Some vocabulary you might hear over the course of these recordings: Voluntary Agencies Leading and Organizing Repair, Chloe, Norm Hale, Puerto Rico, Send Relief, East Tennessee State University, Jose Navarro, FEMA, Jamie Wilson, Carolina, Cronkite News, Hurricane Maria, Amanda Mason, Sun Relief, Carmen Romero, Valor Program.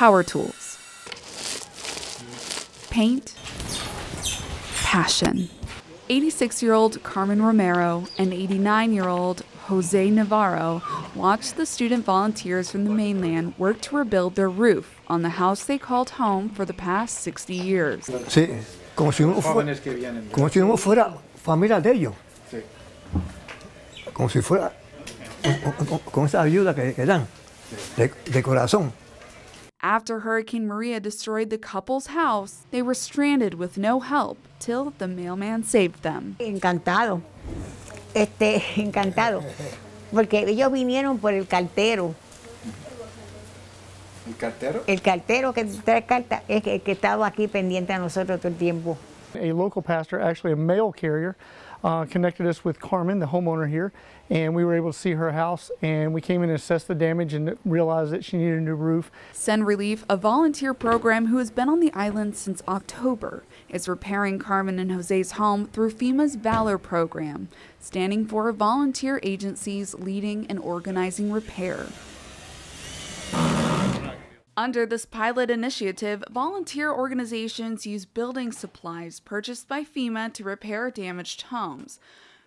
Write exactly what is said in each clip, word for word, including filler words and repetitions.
power tools, paint, passion. eighty-six-year-old Carmen Romero and eighty-nine-year-old Jose Navarro watched the student volunteers from the mainland work to rebuild their roof on the house they called home for the past sixty years. Sí, como si uno fuera, como si uno fuera familia de ellos. Como si fuera con esa ayuda que dan de corazón. After Hurricane Maria destroyed the couple's house, they were stranded with no help till the mailman saved them. Encantado, este, encantado, porque ellos vinieron por el cartero. ¿El cartero? El cartero que trae carta es que, que estaba aquí pendiente a nosotros todo el tiempo. A local pastor, actually a mail carrier, uh, connected us with Carmen, the homeowner here, and we were able to see her house, and we came in and assessed the damage and realized that she needed a new roof. Send Relief, a volunteer program who has been on the island since October, is repairing Carmen and Jose's home through FEMA's Valor Program, standing for volunteer agencies leading and organizing repair. Under this pilot initiative, volunteer organizations use building supplies purchased by FEMA to repair damaged homes.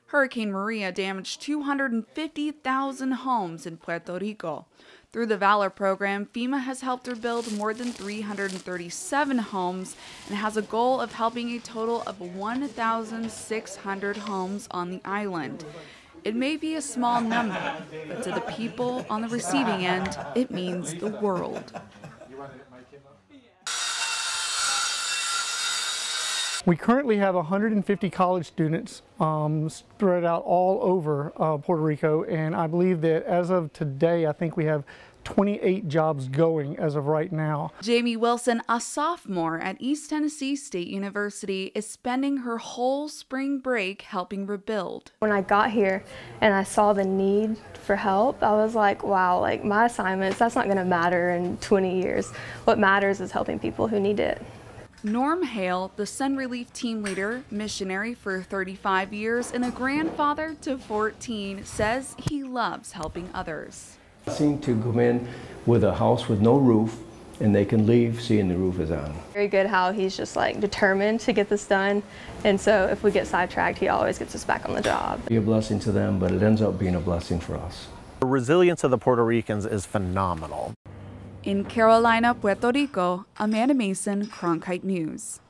Hurricane Maria damaged two hundred fifty thousand homes in Puerto Rico. Through the Valor Program, FEMA has helped rebuild more than three hundred thirty-seven homes and has a goal of helping a total of one thousand six hundred homes on the island. It may be a small number, but to the people on the receiving end, it means the world. We currently have one hundred fifty college students um, spread out all over uh, Puerto Rico, and I believe that as of today, I think we have twenty-eight jobs going as of right now. Jamie Wilson, a sophomore at East Tennessee State University, is spending her whole spring break helping rebuild. When I got here and I saw the need for help, I was like, wow, like my assignments, that's not gonna matter in twenty years. What matters is helping people who need it. Norm Hale, the Sun Relief team leader, missionary for thirty-five years, and a grandfather to fourteen, says he loves helping others. Seem to come in with a house with no roof, and they can leave seeing the roof is on. Very good how he's just like determined to get this done, and so if we get sidetracked, he always gets us back on the job. Be a blessing to them, but it ends up being a blessing for us. The resilience of the Puerto Ricans is phenomenal. In Carolina, Puerto Rico, Amanda Mason, Cronkite News.